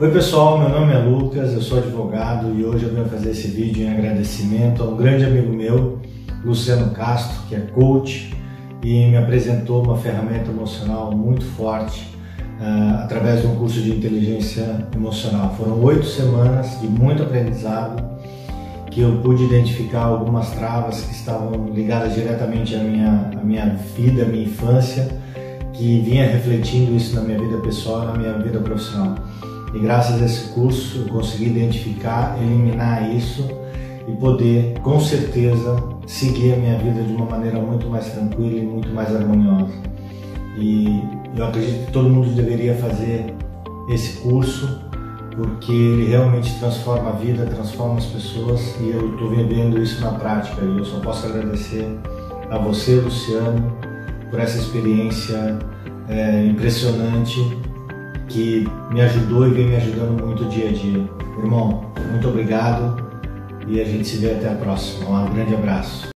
Oi pessoal, meu nome é Lucas, eu sou advogado e hoje eu venho fazer esse vídeo em agradecimento a um grande amigo meu, Luciano Castro, que é coach e me apresentou uma ferramenta emocional muito forte através de um curso de inteligência emocional. Foram 8 semanas de muito aprendizado que eu pude identificar algumas travas que estavam ligadas diretamente à minha vida, à minha infância, que vinha refletindo isso na minha vida pessoal, na minha vida profissional. E graças a esse curso eu consegui identificar, eliminar isso e poder, com certeza, seguir a minha vida de uma maneira muito mais tranquila e muito mais harmoniosa. E eu acredito que todo mundo deveria fazer esse curso, porque ele realmente transforma a vida, transforma as pessoas, e eu estou vivendo isso na prática. E eu só posso agradecer a você, Luciano, por essa experiência impressionante que me ajudou e vem me ajudando muito dia a dia. Irmão, muito obrigado e a gente se vê até a próxima. Um grande abraço.